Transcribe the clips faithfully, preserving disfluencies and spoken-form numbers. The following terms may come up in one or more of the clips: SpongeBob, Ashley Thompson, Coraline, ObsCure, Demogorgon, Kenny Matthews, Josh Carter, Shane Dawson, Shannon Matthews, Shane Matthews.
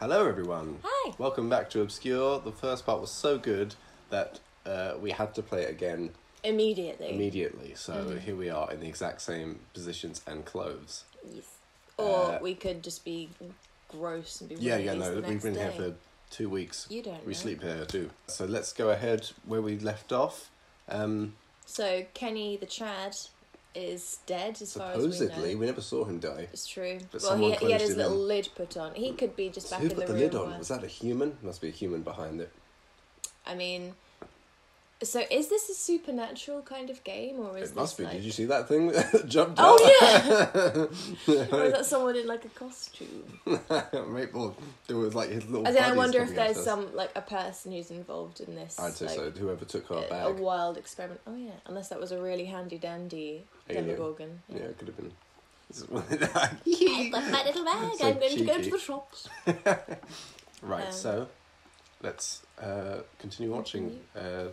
Hello everyone! Hi! Welcome back to ObsCure. The first part was so good that uh, we had to play it again. Immediately. Immediately. So mm. here we are in the exact same positions and clothes. Yes. Or uh, we could just be gross and be yeah, yeah, no, we've been day. here for two weeks. You don't We know. sleep here too. So let's go ahead where we left off. Um, so Kenny the Chad is dead, as far as we know. Supposedly, we never saw him die. It's true. But well, he, he had his little in. lid put on. He could be just back in the room. Who put the lid on? Where... Was that a human? Must be a human behind it. I mean, so is this a supernatural kind of game, or is it must this, be? Like... Did you see that thing that jumped oh, out? Oh yeah. Or is that someone in like a costume? Right, well, there was like his little. I mean, I wonder if there's some like a person who's involved in this. I'd say like, so. Whoever took our a, bag. A wild experiment. Oh yeah, unless that was a really handy dandy. Demogorgon. Yeah. yeah, it could have been. I've got my little bag, so I'm going cheeky. to go to the shops. Right, um, so let's uh, continue watching uh,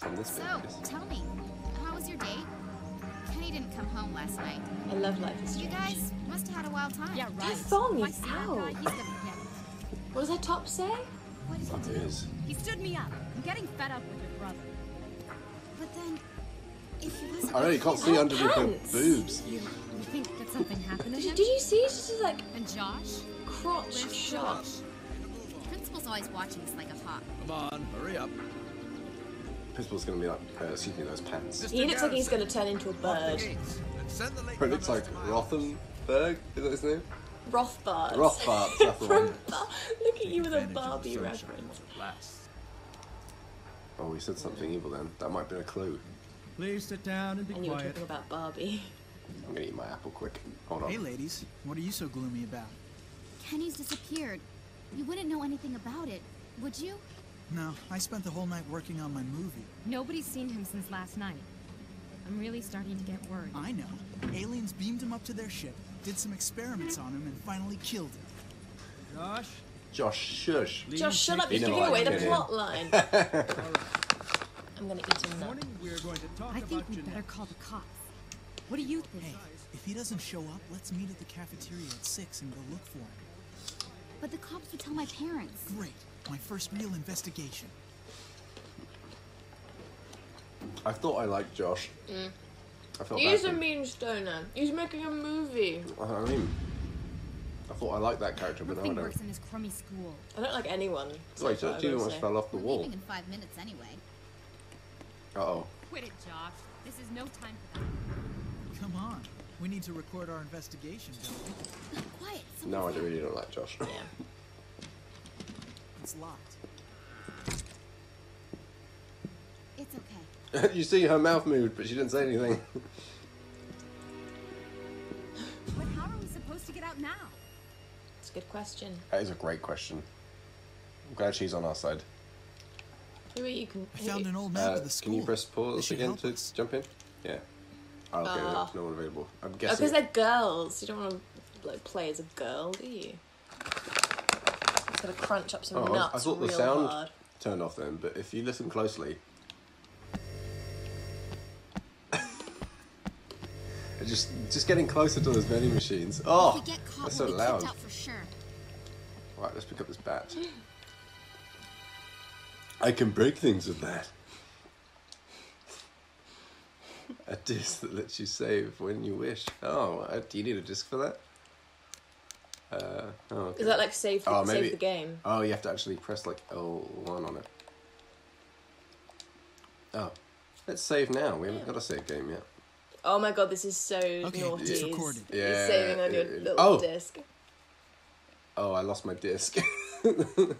from this so, bit. So, tell me, how was your day? Kenny didn't come home last night. I love Life is Strange. You guys must have had a wild time. Yeah, right. This song is out. What does that top say? What did he do? He stood me up. I'm getting fed up with your brother. But then... I know you can't see under her boobs. You, you think that something happened to him? Did you see? She's just like and Josh crotch shot. The principal's always watching us like a hawk. Come on, hurry up. Principal's gonna be like uh, seeking those pants. He looks like he's gonna turn into a bird. It looks like Rothenberg. Is that his name? Rothbard. Rothbard. That's the one. Look at you with a Barbie reference. Oh, he said something evil then. That might be a clue. Please sit down and be and quiet. And you were talking about Barbie. I'm gonna eat my apple quick. Hold on. Hey ladies, what are you so gloomy about? Kenny's disappeared. You wouldn't know anything about it, would you? No, I spent the whole night working on my movie. Nobody's seen him since last night. I'm really starting to get worried. I know. Aliens beamed him up to their ship, did some experiments on him, and finally killed him. Josh? Josh, shush. Josh, shut up. You're giving away the plot line. I'm gonna eat him now. I think we better call the cops. What do you think? Hey, if he doesn't show up, let's meet at the cafeteria at six and go look for him. But the cops would tell my parents. Great. My first real investigation. I thought I liked Josh. Mm. I felt He's a mean stoner. He's making a movie. I mean, I thought I liked that character, but no, I don't. Works in his crummy school. I don't like anyone. Wait, so she almost fell off the wall. I'm leaving in five minutes anyway. Uh-oh. Quit it, Josh. This is no time for that. Come on. We need to record our investigation, don't we? Quiet. No, I really don't like Josh. Yeah. It's locked. It's okay. You see her mouth moved, but she didn't say anything. But how are we supposed to get out now? It's a good question. That is a great question. I'm glad she's on our side. Who are you can I found an old map uh, of the school. Can you press pause again to us. jump in? Yeah. Oh, okay, uh, no one available. I'm guessing. Because oh, they're girls. You don't want to like play as a girl, do you? It's gonna crunch up some oh, nuts. I thought the sound hard. turned off then, but if you listen closely, just just getting closer to those vending machines. Oh, get caught, that's so we'll loud. Out for sure. Right, let's pick up this bat. I can break things with that. A disc that lets you save when you wish. Oh, do you need a disc for that? Uh, oh, okay. Is that like save the, oh, maybe, save the game? Oh, you have to actually press like L one on it. Oh, let's save now. We haven't yeah. got a save game yet. Oh my god, this is so okay, naughty. It's recorded. Yeah, You're saving on your it, little oh. disc. Oh, I lost my disc. Probably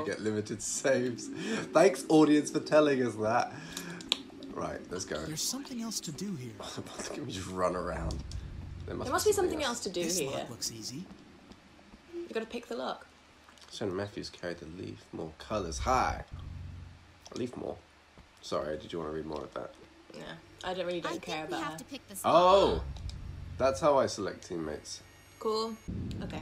oh. get limited saves. Thanks, audience, for telling us that. Right, let's go. There's something else to do here. Can we just run around? There must, there must be something else. else to do this here. Lock looks easy. You've got to pick the lock. Shane Matthews carried the leaf more colours high. Leaf more. Sorry, did you want to read more of that? Yeah, I don't really don't I care think about we have her. To pick this oh, lock. That's how I select teammates. Cool. Okay.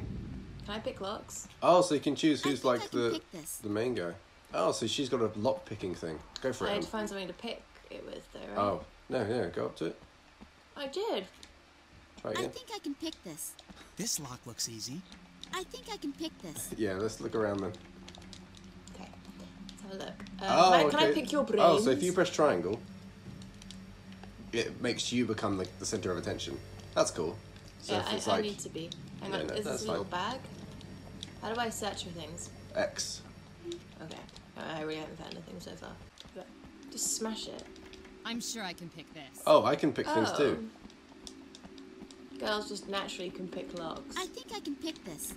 Can I pick locks? Oh, so you can choose who's like the the main guy. Oh, so she's got a lock picking thing. Go for it. I had to find something to pick it with, though, right? Oh, no, no, go up to it. I did. Try again. I think I can pick this. This lock looks easy. I think I can pick this. Yeah, let's look around then. Okay, let's have a look. Uh, oh, Matt, can okay. I pick your brains? Oh, so if you press triangle, it makes you become the, the center of attention. That's cool. So yeah, I, like, I need to be. Hang yeah, on, no, is this a little bag? How do I search for things? X. Okay, I really haven't found anything so far. But just smash it. I'm sure I can pick this. Oh, I can pick oh. things too. Girls just naturally can pick locks. I think I can pick this.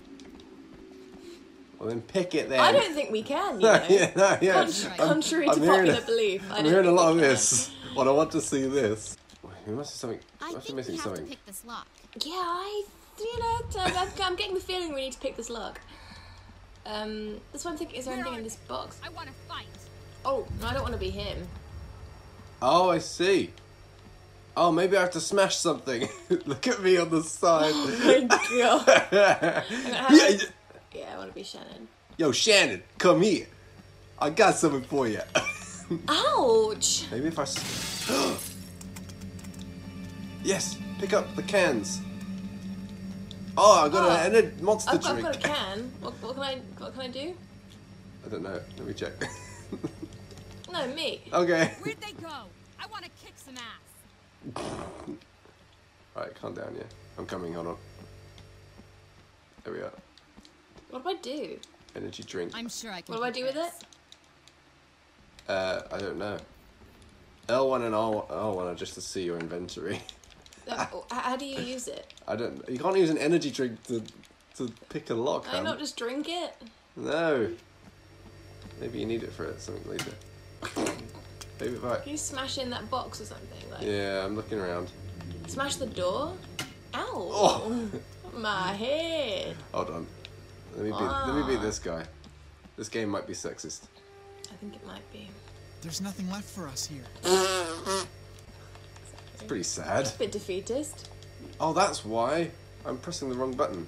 Well, then pick it then. I don't think we can, you know. yeah, no, yeah. Contrary, I'm, contrary I'm to popular a, belief. I I'm hearing a lot of this. Well, I want to see this. We must have something. I must think missing we have something. to pick this lock. Yeah, I, you know, I'm, I'm getting the feeling we need to pick this lock. Um, this one thing is there anything in this box? I want to fight. Oh, no, I don't want to be him. Oh, I see. Oh, maybe I have to smash something. Look at me on the side. Oh my god. yeah, to... yeah, I want to be Shannon. Yo, Shannon, come here. I got something for you. Ouch. Maybe if I... yes, pick up the cans. Oh, I got oh, a, a monster I've got, drink. I've got a can. What, what, can I, what can I do? I don't know. Let me check. no, me. Okay. Where'd they go? I want to kick some ass. Alright, calm down, yeah. I'm coming, hold on. There we are. What do I do? Energy drink. I'm sure I can. What do I do this. with it? Uh, I don't know. L one and R one are just to see your inventory. Oh, how do you use it? I don't You can't use an energy drink to, to pick a lock. Can I not just drink it? No. Maybe you need it for something later. Maybe if I... Can you smash in that box or something? Like... Yeah, I'm looking around. Smash the door? Ow! Oh. My head! Hold on. Let me, ah. be, let me be this guy. This game might be sexist. I think it might be. There's nothing left for us here. It's pretty sad. It's a bit defeatist. Oh, that's why I'm pressing the wrong button.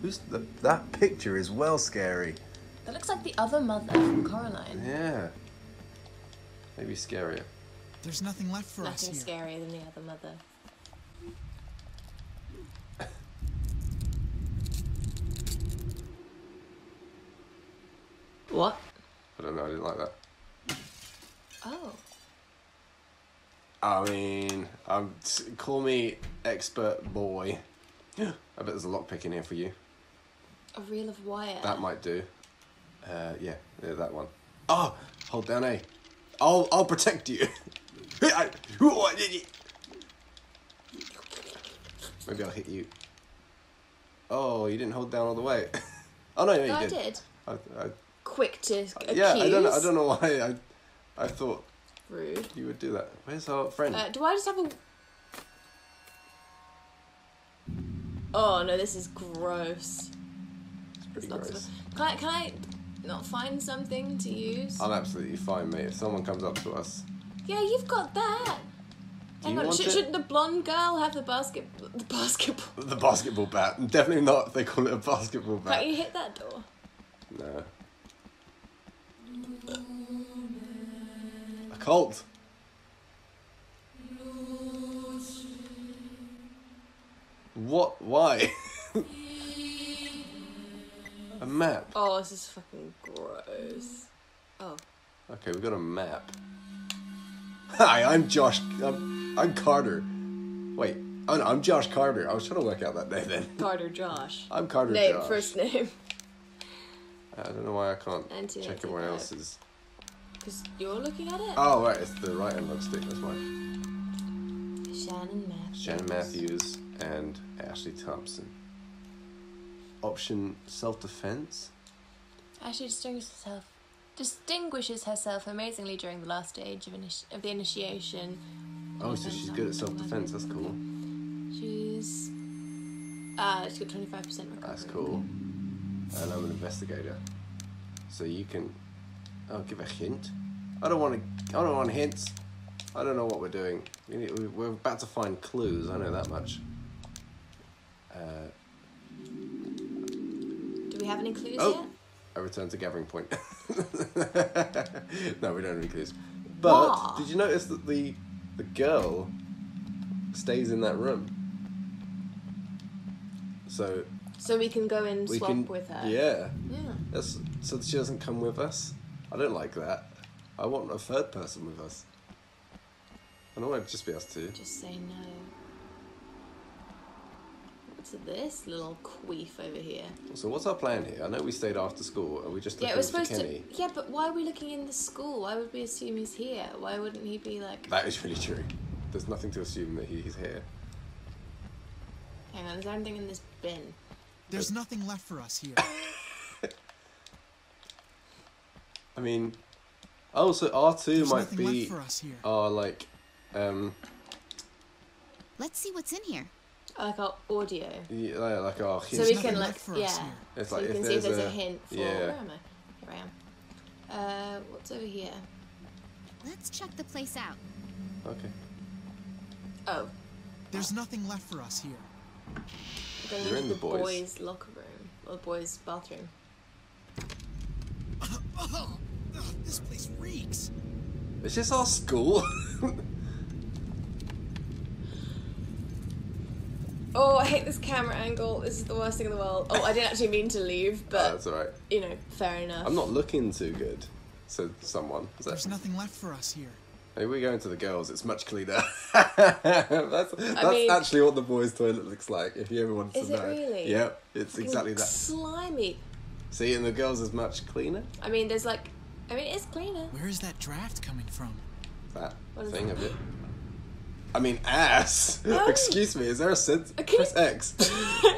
Who's the... That picture is well scary. That looks like the other mother from Coraline. Yeah. Maybe scarier. There's nothing left for nothing us here. Nothing scarier than the other mother. What? I don't know, I didn't like that. Oh. I mean, um, call me expert boy. I bet there's a lockpick in here for you. A reel of wire. That might do. Uh, yeah, yeah, that one. Oh, hold down A. I'll, I'll protect you. Maybe I'll hit you. Oh, you didn't hold down all the way. oh, no, no, you no, did. I did. I, I, Quick to accuse. Yeah, I don't, I don't know why I I thought Rude. you would do that. Where's our friend? Uh, do I just have a... Oh, no, this is gross. It's pretty it's gross. Can I... Can I... not find something to use? I'll absolutely find, mate, if someone comes up to us. Yeah, you've got that. Do Hang on, Sh shouldn't the blonde girl have the basket, the basketball? The basketball bat. Definitely not if they call it a basketball bat. Can't you hit that door? No. A cult. What? Why? A map. Oh, this is fucking gross. Oh. Okay, we got a map. Hi, I'm Josh. I'm, I'm Carter. Wait, oh no, I'm Josh Carter. I was trying to work out that name then. Carter Josh. I'm Carter name, Josh. Name, first name. I don't know why I can't Anti check everyone map. else's. Because you're looking at it? Oh, right, it's the right analog stick, that's mine. Shannon Matthews. Shannon Matthews and Ashley Thompson. Option self-defense. Ashley distinguishes herself, distinguishes herself amazingly during the last stage of, initi of the initiation. Oh, so she's good at self-defense. That's cool. She's ah, uh, she's got twenty-five percent recovery. That's cool. And I'm an investigator, so you can. I'll give a hint. I don't want to. I don't want hints. I don't know what we're doing. We need, we're about to find clues. I know that much. Uh. Do we have any clues oh, yet? I returned to Gathering Point. No, we don't have any clues. But what? Did you notice that the the girl stays in that room? So so we can go and swap can, with her. Yeah. Yeah. That's, so she doesn't come with us. I don't like that. I want a third person with us. I don't want to just be us two. Just say no. What's this little queef over here? So what's our plan here? I know we stayed after school and we just looked yeah, for Kenny. To, yeah, but why are we looking in the school? Why would we assume he's here? Why wouldn't he be like... That is really true. There's nothing to assume that he's here. Hang on, is there anything in this bin? There's but... nothing left for us here. I mean... Oh, so R two There's might be our, like, um... Let's see what's in here. Like our audio. Yeah, like our hint. So we can, like, yeah. It's so like, you can see if there's a, a hint for... Yeah. Where am I? Here I am. Uh, what's over here? Let's check the place out. Okay. Oh. There's nothing left for us here. We're going You're in the, the boys. boys' locker room. Or boys' bathroom. Oh! Ugh, this place reeks. Is this our school? Oh, I hate this camera angle. This is the worst thing in the world. Oh, I didn't actually mean to leave, but oh, that's all right. You know, fair enough. I'm not looking too good. So someone. Is that... There's nothing left for us here. Maybe we go into the girls. It's much cleaner. that's that's I mean, actually what the boys' toilet looks like. If you ever wanted to know. Is it really? Yep, it's exactly that. Slimy. See, and the girls is much cleaner. I mean, there's like. I mean, it's cleaner. Where is that draft coming from? That thing that? of it. I mean, ass. Oh. Excuse me. Is there a sense? Okay. Press X. You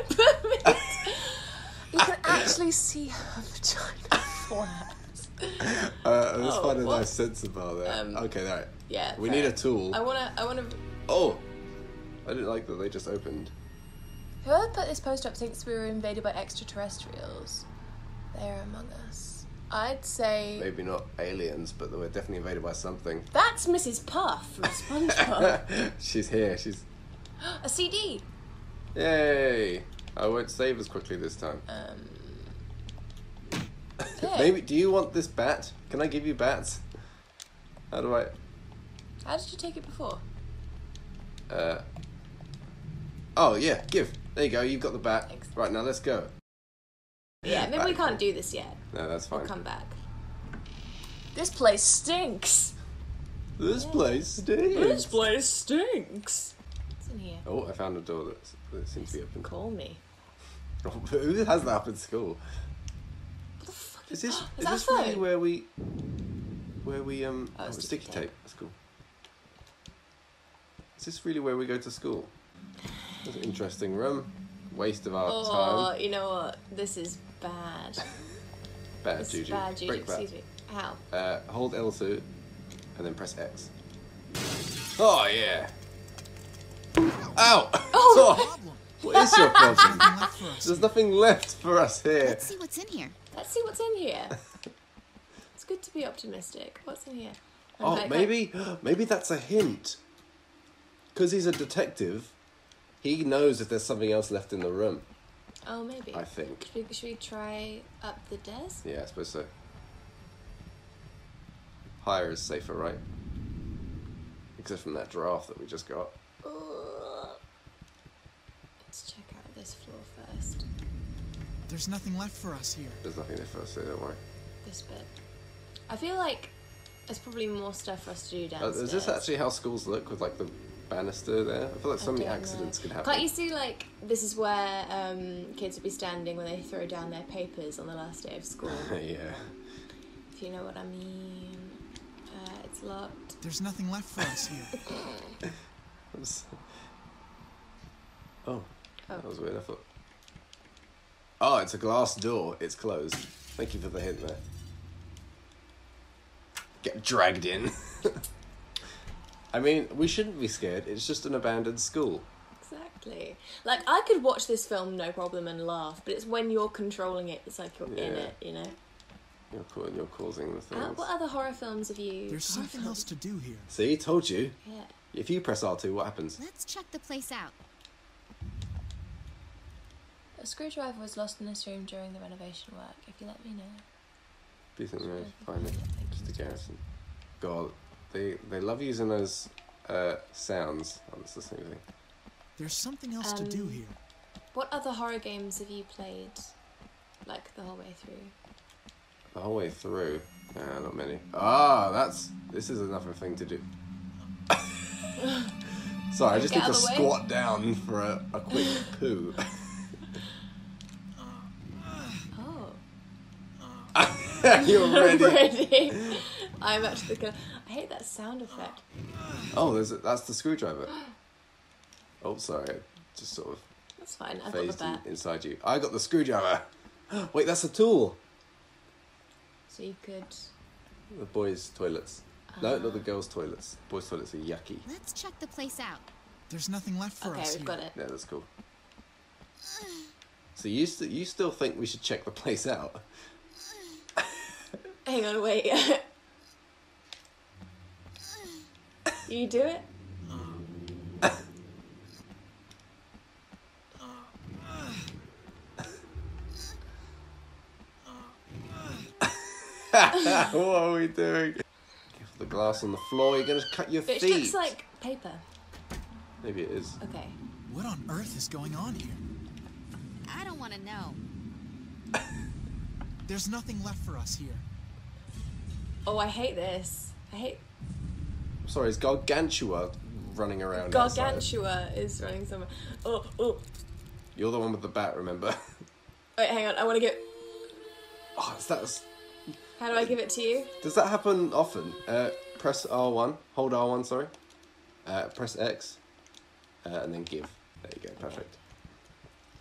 can actually see her vagina for ass. Uh, let's oh, find a what? nice sensor bar there. Um, okay, all right. Yeah. We need it. a tool. I wanna. I wanna. Oh, I didn't like that they just opened. Whoever put this post up thinks we were invaded by extraterrestrials. They're among us. I'd say... Maybe not aliens, but we're definitely invaded by something. That's Missus Puff from SpongeBob. She's here, she's... A C D! Yay! I won't save as quickly this time. Um... Okay. Maybe... Do you want this bat? Can I give you bats? How do I... How did you take it before? Uh... Oh, yeah, give. There you go, you've got the bat. Thanks. Right, now let's go. Yeah, maybe back. we can't do this yet. No, that's fine. We'll come back. This place stinks. This yeah. place stinks. This place stinks. What's in here? Oh, I found a door that, that seems to be open. Call me. Who has that up in school? What the fuck is, is this? Is, is this really where we? Where we um? Oh, oh, sticky, sticky tape. tape. That's cool. Is this really where we go to school? That's an interesting room. Waste of our oh, time. Oh, you know what? This is bad. Bad this juju. Bad juju. Break Excuse back. me. How? Uh, hold L two and then press X. Oh, yeah. Ow! Oh! So, what is your problem? There's nothing left for us here. Let's see what's in here. Let's see what's in here. It's good to be optimistic. What's in here? I'm oh, like, maybe, like... maybe that's a hint. Because he's a detective. He knows if there's something else left in the room. Oh, maybe. I think. Should we, should we try up the desk? Yeah, I suppose so. Higher is safer, right? Except from that draft that we just got. Uh, let's check out this floor first. There's nothing left for us here. There's nothing left for us here, don't worry. This bit. I feel like there's probably more stuff for us to do downstairs. Uh, is this actually how schools look with, like, the... banister there? I feel like so many accidents know. could happen. Can't you see, like, this is where um, kids would be standing when they throw down their papers on the last day of school. Yeah. If you know what I mean. Uh, it's locked. There's nothing left for us here. oh. oh. That was weird, I thought. Oh, it's a glass door. It's closed. Thank you for the hint there. Get dragged in. I mean, we shouldn't be scared. It's just an abandoned school. Exactly. Like, I could watch this film, no problem, and laugh, but it's when you're controlling it, it's like you're yeah. in it, you know? You're, cool, you're causing the things. Uh, what other horror films have you... There's something films? else to do here. See, told you. Yeah. If you press R two, what happens? Let's check the place out. A screwdriver was lost in this room during the renovation work. If you let me know. Decent road, find it. Just a garrison. God. They, they love using those uh, sounds. Oh, that's the same thing. There's something else um, to do here. What other horror games have you played, like, the whole way through? The whole way through? Nah, not many. Ah, that's... This is another thing to do. Sorry, I just need to squat down for a, a quick poo. Oh. You're ready. I'm ready. I'm actually gonna... I hate that sound effect. Oh, there's a, that's the screwdriver. Oh, sorry. Just sort of... That's fine. I've got the bat. Inside you. I got the screwdriver. Wait, that's a tool. So you could... The boys' toilets. Uh... No, not the girls' toilets. Boys' toilets are yucky. Let's check the place out. There's nothing left for okay, us Okay, we've here. got it. Yeah, that's cool. So you, st you still think we should check the place out? Hang on, wait. You do it? What are we doing? Give the glass on the floor, you're gonna cut your feet. It looks like paper. Maybe it is. Okay. What on earth is going on here? I don't want to know. There's nothing left for us here. Oh, I hate this. I hate... I'm sorry, is Gargantua running around Gargantua outside? Is running somewhere. Oh, oh. You're the one with the bat, remember? Wait, hang on, I want to get... Oh, is that... How do I give it to you? Does that happen often? Uh, press R one. Hold R one, sorry. Uh, press X. Uh, and then give. There you go, perfect.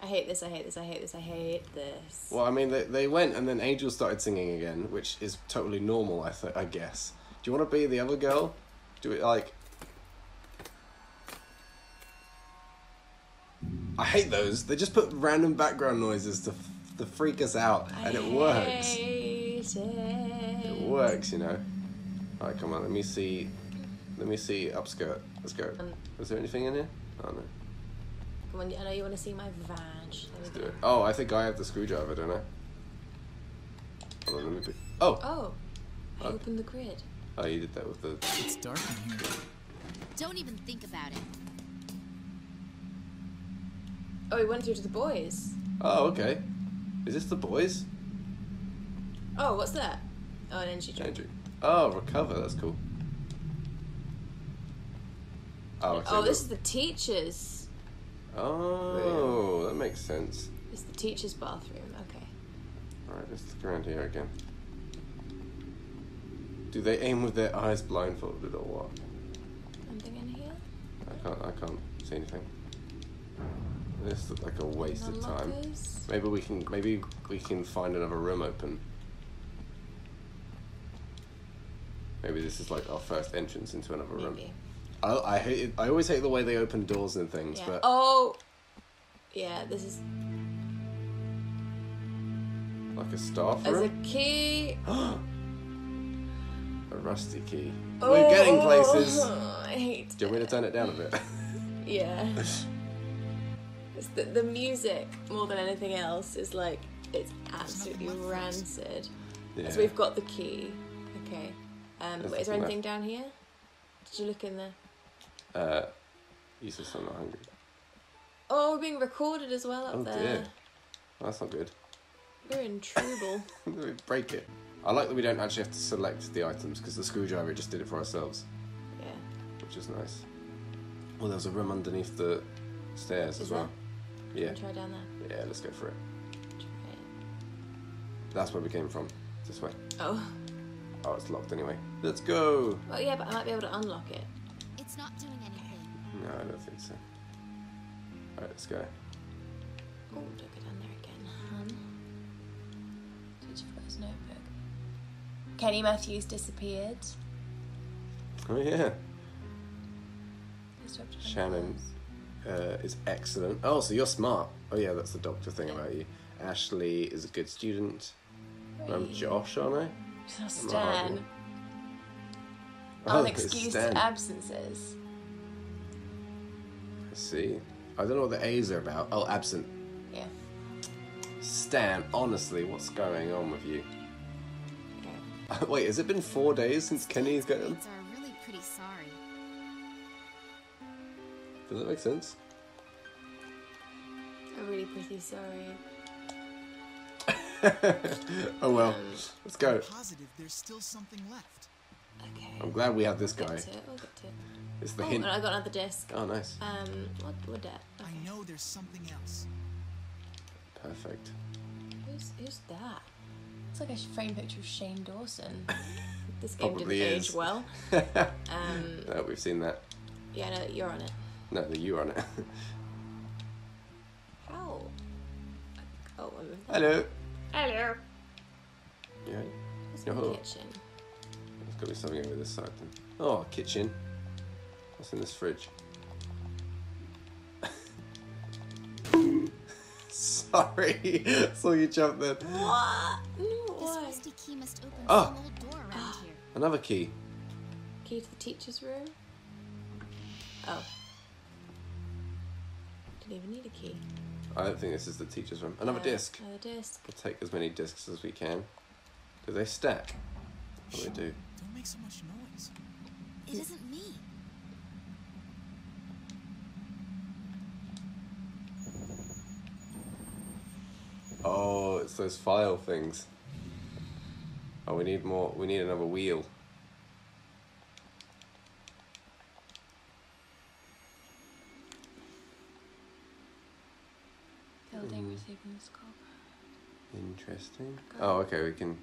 I hate this, I hate this, I hate this, I hate this. Well, I mean, they, they went and then Angel started singing again, which is totally normal, I, th I guess. Do you want to be the other girl? Do it like... I hate those. They just put random background noises to, f to freak us out, and I it works. It. it works, you know. Alright, come on, let me see. Let me see upskirt. Let's go. Um, Is there anything in here? Oh, no. Come on, I know you want to see my vag. Let's do it. Oh, I think I have the screwdriver, don't I? Hold on, let me be... Oh! Oh! I okay. opened the grid. Oh, you did that with the... It's dark in here. Don't even think about it. Oh, we went through to the boys. Oh, okay. Is this the boys? Oh, what's that? Oh, an energy drink. Energy. Oh, recover. That's cool. Oh, oh this is the teachers. Oh, yeah. That makes sense. It's the teachers' bathroom. Okay. All right, let's look around here again. Do they aim with their eyes blindfolded or what? Something in here? I can't. I can't see anything. This looks like a waste of time. Maybe we can. Maybe we can find another room open. Maybe this is like our first entrance into another room. Maybe. I I hate it. I always hate the way they open doors and things. Yeah. But oh, yeah, this is like a staff room. There's a key. A rusty key. Oh, we're getting places. I hate it. Do you want me to turn it down a bit? Yeah. It's the the music more than anything else is like it's absolutely rancid. Yeah. So we've got the key. Okay. Um, wait, is there anything down here? Did you look in there? Uh, you said I'm not hungry. Oh, we're being recorded as well up oh, there. Dear. Well, that's not good. We're in trouble. We break it. I like that we don't actually have to select the items because the screwdriver just did it for ourselves. Yeah. Which is nice. Well, there's a room underneath the stairs is as well. There? Yeah. Can we try down there? Yeah, let's go for it. Try it. That's where we came from. This way. Oh. Oh, it's locked anyway. Let's go! Well, yeah, but I might be able to unlock it. It's not doing anything. No, I don't think so. Alright, let's go. Oh, don't go down there again, hun. Teacher forgot his notebook. Kenny Matthews disappeared. Oh, yeah. Shannon uh, is excellent. Oh, so you're smart. Oh, yeah, that's the doctor thing about you. Ashley is a good student. Wait. I'm Josh, aren't I? So Stan. Unexcused oh, absences. I see. I don't know what the A's are about. Oh, absent. Yeah. Stan, honestly, what's going on with you? Okay. Wait, has it been four days since Kenny's got him? I'm really pretty sorry. Does that make sense? I I'm really pretty sorry. Oh well, um, let's go. Positive, there's still something left. Okay. I'm glad we have this guy. I'll get to it. I'll get to it. It's the oh, hint. I got another disc. Oh, nice. Um, what would that? Okay. I know there's something else. Perfect. Who's who's that? It's like a framed picture of Shane Dawson. This game didn't age well. um, no, we've seen that. Yeah, no, you're on it. No, that you're on it. How? Oh, I'm hello. Hello. Yeah. It's oh. Kitchen. There's got to be something over this side then. Oh, kitchen. What's in this fridge? Sorry, I saw you jump there. What? No, why? This key must open oh. Some old door around here. Another key. Key to the teacher's room? Oh. Didn't even need a key. I don't think this is the teacher's room. Another uh, disc. Another disc. We'll take as many discs as we can. Do they stack? What do they do? Don't make so much noise. It isn't me. Oh, it's those file things. Oh, we need more. We need another wheel. Building receiving the scope. Interesting. Oh, okay, we can.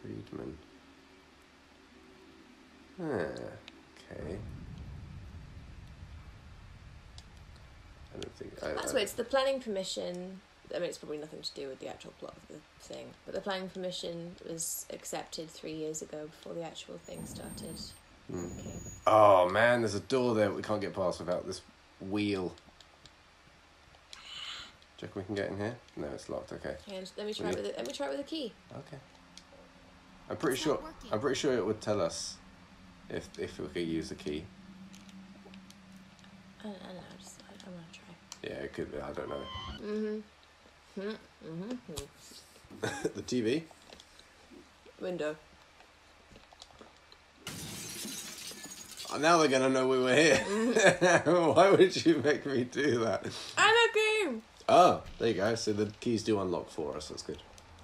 Friedman. Ah, okay. I don't think I, that's I, weird. It's the planning permission. I mean, it's probably nothing to do with the actual plot of the thing, but the planning permission was accepted three years ago before the actual thing started. Mm. Okay. Oh man, there's a door there we can't get past without this wheel. Do you reckon we can get in here? No, it's locked. Okay. And let me try it with a, let me try it with a key. Okay. I'm pretty it's sure. I'm pretty sure it would tell us if if we could use a key. I don't, I don't know. Just I'm gonna try. Yeah, it could be. I don't know. Mhm. Mhm. Mhm. Mm. The T V. Window. Oh, now they're gonna know we were here. Mm. Why would you make me do that? I'm a game. Oh, there you go. So the keys do unlock for us. That's good.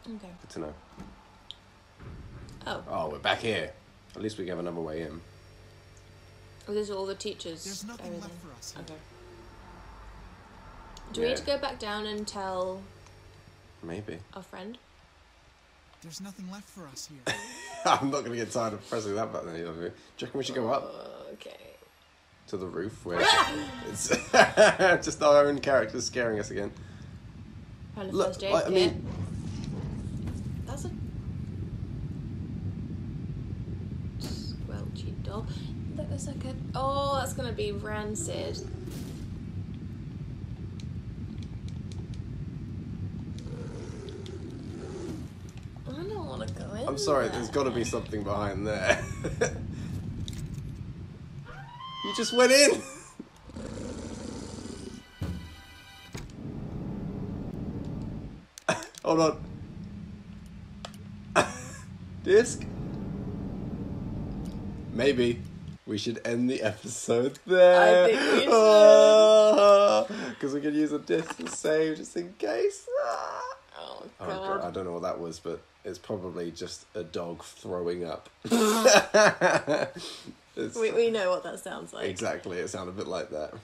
Okay. Good to know. Oh. Oh, we're back here. At least we have another way in. Oh, these are all the teachers. There's nothing everything. Left for us. Here. Okay. Do we yeah. need to go back down and tell maybe our friend? There's nothing left for us here. I'm not going to get tired of pressing that button. Do you reckon we should go up? Okay. To the roof where it's just our own characters scaring us again. Kind of look, first aid, I, I mean, yeah. That's a squelchy doll. Look, there's like a oh, that's going to be rancid. I'm sorry, there's got to be something behind there. You just went in! Hold on. Disc? Maybe we should end the episode there. I think we should. Because oh, we could use a disc to save just in case. Oh, God. Oh, God. I don't know what that was, but it's probably just a dog throwing up. we, we know what that sounds like. Exactly, it sounded a bit like that.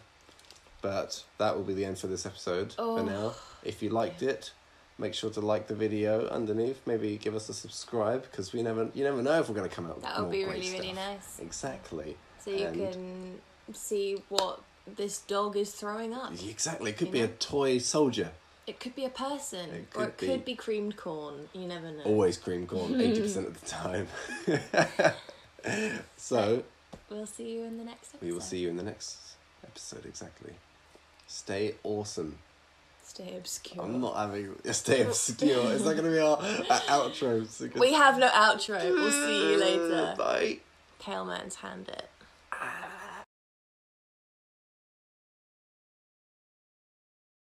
But that will be the end for this episode oh. for now. If you liked yeah. it, make sure to like the video underneath. Maybe give us a subscribe, because we never, you never know if we're going to come out with that would be really, stuff. really nice. Exactly. So you and can see what this dog is throwing up. Exactly, it could you be know? a toy soldier. It could be a person, it or it be. could be creamed corn. You never know. Always creamed corn, eighty percent of the time. So, we'll see you in the next episode. We will see you in the next episode, exactly. Stay awesome. Stay obscure. I'm not having... Stay obscure. Is that going to be our, our outro? We have no outro. We'll see you later. Bye. Pale man's hand it.